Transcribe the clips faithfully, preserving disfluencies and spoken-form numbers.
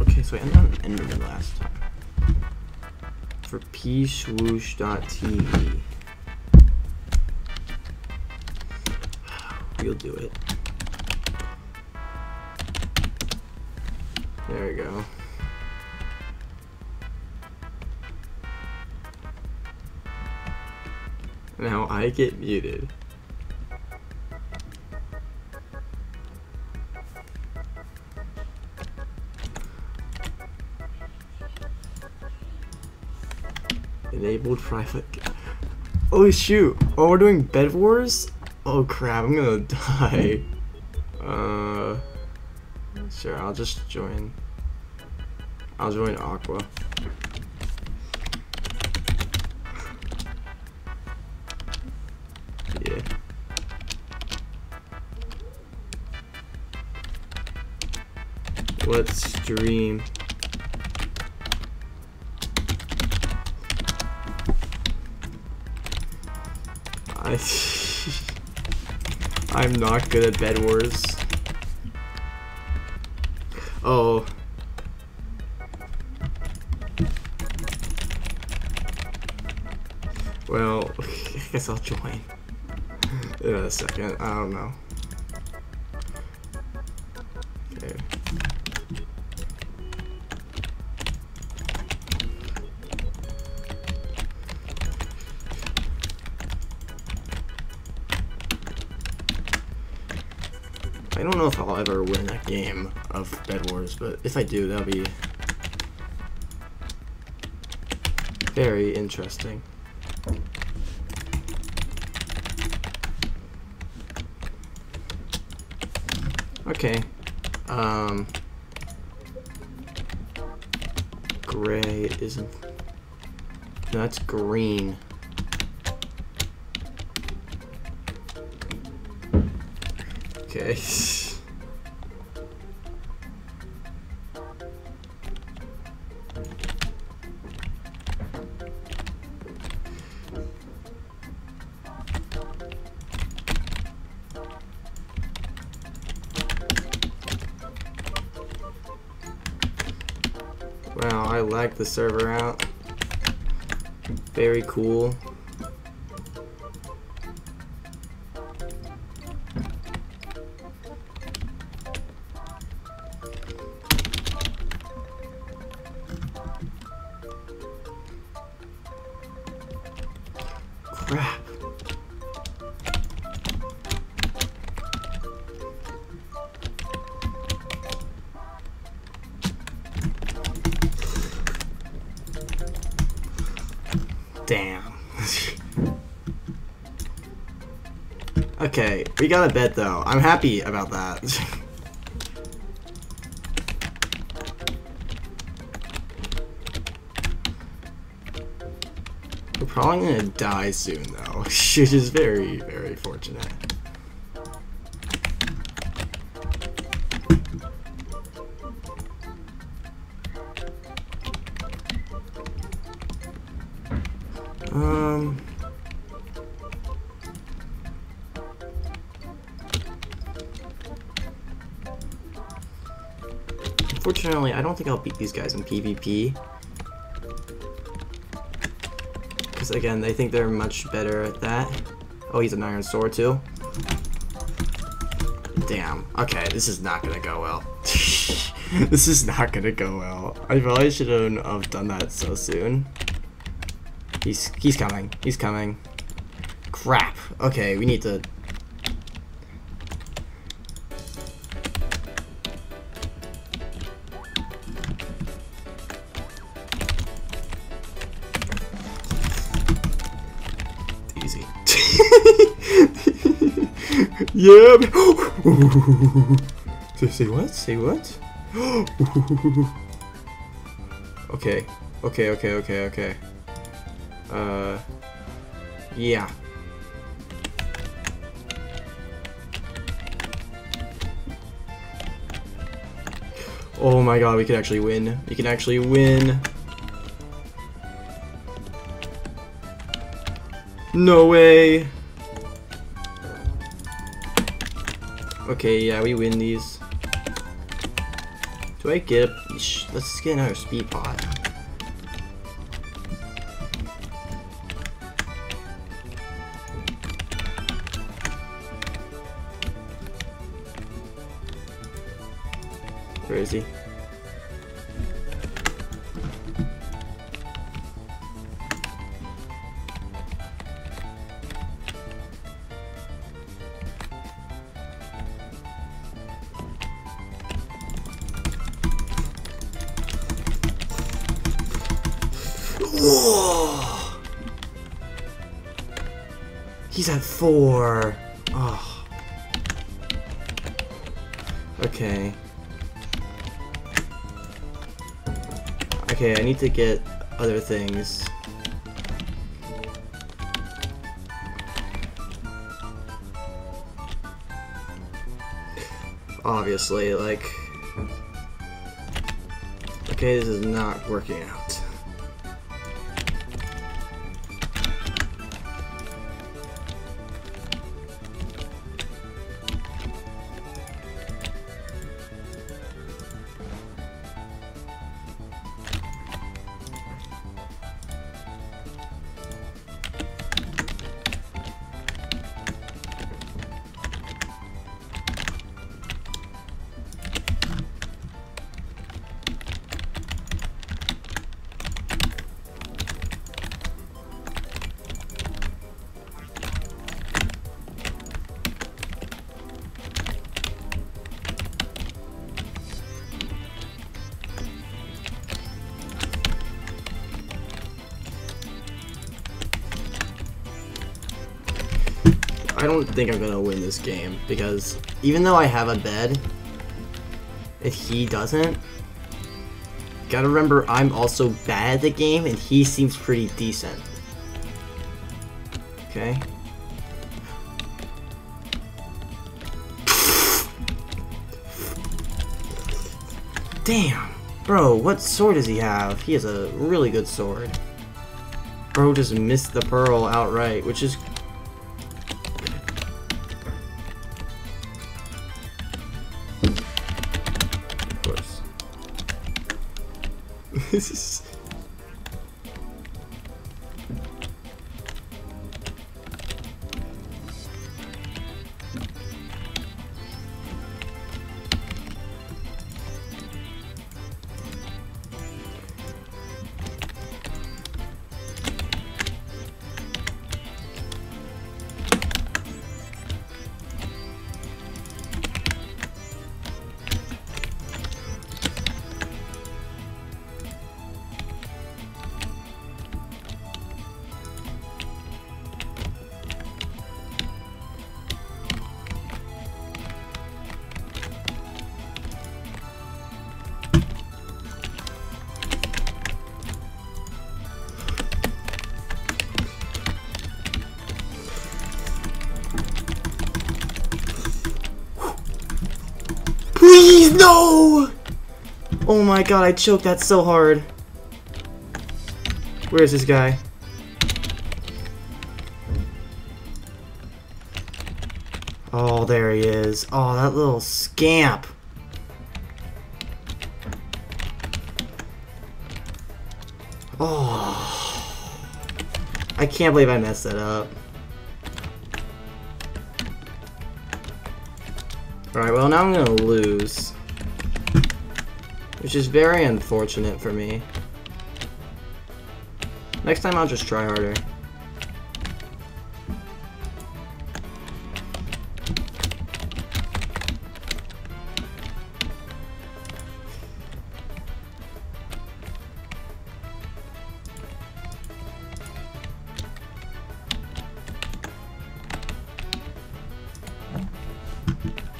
Okay, so I ended on Enderman last time. For peacewoosh dot T V. We'll do it. There we go. Now I get muted. Enabled private. Oh shoot! Oh, we're doing Bedwars? Oh crap! I'm gonna die. Uh, sure. I'll just join. I'll join Aqua. Yeah. Let's stream. I. I'm not good at Bedwars. Oh. Well, I guess I'll join. In a second, I don't know. Okay. I don't know if I'll ever win a game of Bedwars, but if I do, that'll be very interesting. Okay. Um, gray isn't. No, that's green. Okay. Wow, I lagged the server out. Very cool. Crap. Damn. Okay, we got a bet though. I'm happy about that. We're probably gonna die soon though, which is very, very fortunate. Um. Unfortunately, I don't think I'll beat these guys in PvP. Because again, they think they're much better at that. Oh, he's an iron sword too. Damn. Okay, this is not gonna go well. This is not gonna go well. I probably shouldn't have done that so soon. He's, he's coming. He's coming. Crap. Okay, we need to... Easy. Yeah! Say what? Say what? Okay. Okay, okay, okay, okay. Uh, yeah. Oh my god, we can actually win. We can actually win. No way. Okay, yeah, we win these. Do I get a... Let's get another speed pot. Where is he? Whoa. He's at four. Oh. Okay. Okay, I need to get other things. Obviously, like... Okay, this is not working out. I don't think I'm gonna win this game, because even though I have a bed, if he doesn't, gotta remember I'm also bad at the game and he seems pretty decent. Okay. Damn, bro, what sword does he have? He has a really good sword. Bro just missed the pearl outright, which is... This is... Please, no! Oh my god, I choked that so hard. Where is this guy? Oh, there he is. Oh, that little scamp. Oh. I can't believe I messed that up. Alright, well now I'm gonna lose, which is very unfortunate for me. Next time I'll just try harder.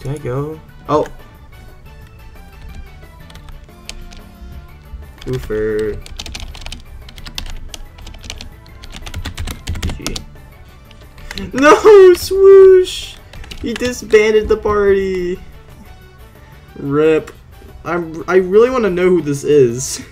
Can I go? Oh! Goofer. G G. No! Swoosh! He disbanded the party! R I P. I'm, I really want to know who this is.